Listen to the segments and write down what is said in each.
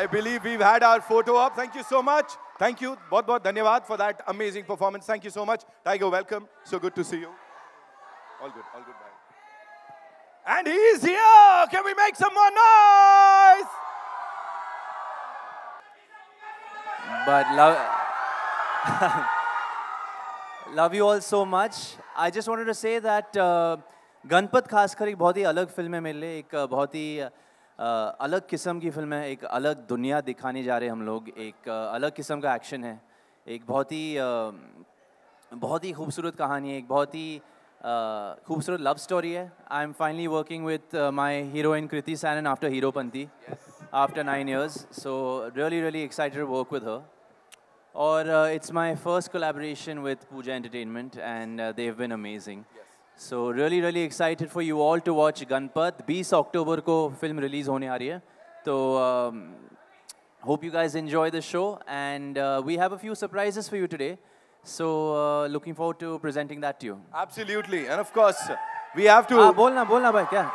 I believe we've had our photo up. Thank you so much. Thank you. Bahut bahut dhanyawad for that amazing performance. Thank you so much. Tiger, welcome. So good to see you. All good. All good. Bye. And he is here. Can we make some more noise? But love you all so much. I just wanted to say that Ganapath खासकर एक बहुत ही अलग film है मेरे लिए, एक बहुत ही अलग किस्म की फिल्म है, एक अलग दुनिया दिखाने जा रहे हैं हम लोग, एक अलग किस्म का एक्शन है, एक बहुत ही खूबसूरत कहानी है, एक बहुत ही खूबसूरत लव स्टोरी है. I am finally working with my heroine Kriti Sanon after Heropanti, after 9 years. So really excited to work with her. Or it's my first collaboration with Pooja Entertainment, and they've been amazing. Yes. So really excited for you all to watch Ganapath. 20 October ko film release होने आ रही है. So hope you guys enjoy the show, and we have a few surprises for you today. So looking forward to presenting that to you. Absolutely, and of course we have to. हाँ बोलना भाई क्या?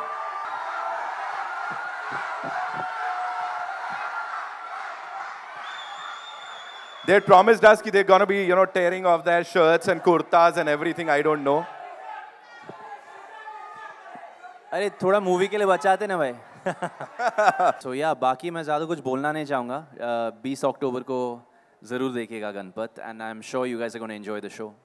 They promised us that they're going to be, you know, tearing off their shirts and kurtas and everything. I don't know. अरे थोड़ा movie के लिए बचाते ना भाई. So yeah, बाकी मैं ज़्यादा कुछ बोलना नहीं चाहूँगा. 20 अक्टूबर को ज़रूर देखिएगा Ganpat, and I'm sure you guys are going to enjoy the show.